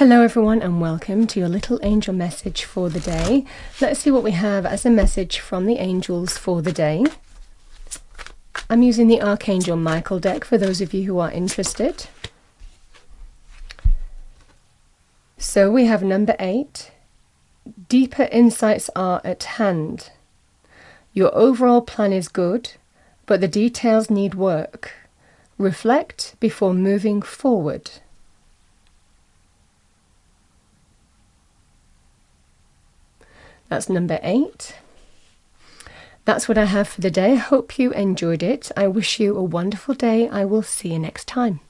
Hello everyone and welcome to your little angel message for the day. Let's see what we have as a message from the angels for the day. I'm using the Archangel Michael deck for those of you who are interested. So we have number 8. Deeper insights are at hand. Your overall plan is good, but the details need work. Reflect before moving forward. That's number 8. That's what I have for the day. Hope you enjoyed it. I wish you a wonderful day. I will see you next time.